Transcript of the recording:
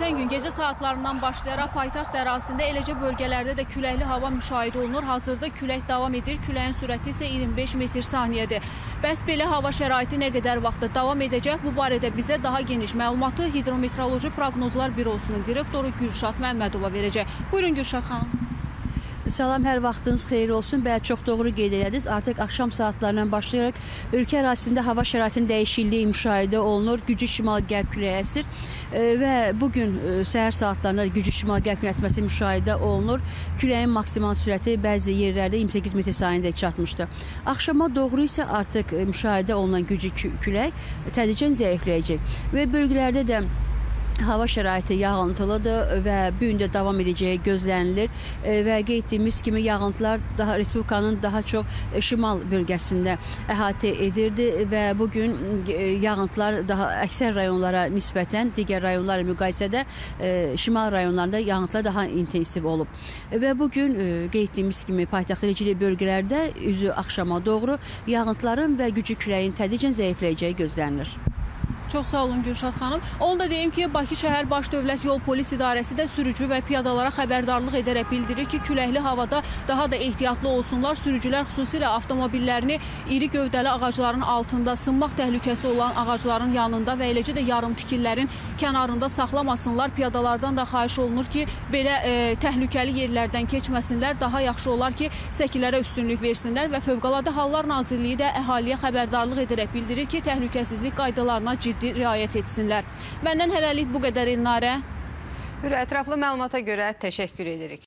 Ötən gün gecə saatlarından başlayaraq paytaxt ərazisində eləcə bölgələrdə də küləkli hava müşahidə olunur. Hazırda külək davam edir. Küləyin sürəti isə 25 m/saniyədir. Bəs belə hava şəraiti nə qədər vaxtda davam edəcək? Bu barədə bizə daha geniş məlumatı Hidrometeoroloji Proqnozlar Bürosunun direktoru Gülşat Məmmədova verəcək. Buyurun Gülşat xanım. Salam, hər vaxtınız xeyir olsun. Bəli, çox doğru qeyd elədiniz. Artıq axşam saatlarından başlayaraq ölkə ərazisində hava şəraitinin dəyişikliyi müşahidə olunur. Gücü şimal-qərb küləyi əsir və bugün səhər saatlarında gücü şimal-qərb küləyi əsməsi müşahidə olunur. Küləyin maksimal sürəti bəzi yerlərdə 28 m/saniyəyə çatmışdı. Axşama doğru isə artıq müşahidə olunan gücü külək tədricən zəifləyəcək və bölgələrdə də hava şəraiti yağıntılıdır və bu gün də davam edəcəyi gözlənilir və qeyd etdiyimiz kimi yağıntılar Respublikanın daha çox şimal bölgəsində əhatə edirdi və bugün yağıntılar daha əksər rayonlara nisbətən digər rayonlara müqayisədə şimal rayonlarında yağıntılar daha intensiv olub. Və bugün qeyd etdiyimiz kimi paytaxt rejili bölgələrdə üzü axşama doğru yağıntıların və güclü küləyin tədricən zəifləyəcəyi gözlənilir. Çox sağ olun Gülşat xanım. Onu da deyim ki, Bakı Şəhər Baş Dövlət Yol Polis İdarəsi də sürücü və piyadalara xəbərdarlıq edərək bildirir ki, küləkli havada daha da ehtiyatlı olsunlar. Sürücülər xüsusilə avtomobillərini iri gövdəli ağacların altında, sınmaq təhlükəsi olan ağacların yanında və eləcə də yarım tikillərin kənarında saxlamasınlar. Piyadalardan da xahiş olunur ki, belə təhlükəli yerlərdən keçməsinlər. Daha yaxşı olar ki, səkilərə üstünlük versinlər və Fövqəladə Hallar Nazirliyi də əhaliyə xəbərdarlıq edərək bildirir ki, təhlükəsizlik qaydalarına ciddi riayət etsinlər. Məndən hələlik bu qədər İlnarə. Ətraflı məlumata görə təşəkkür edirik.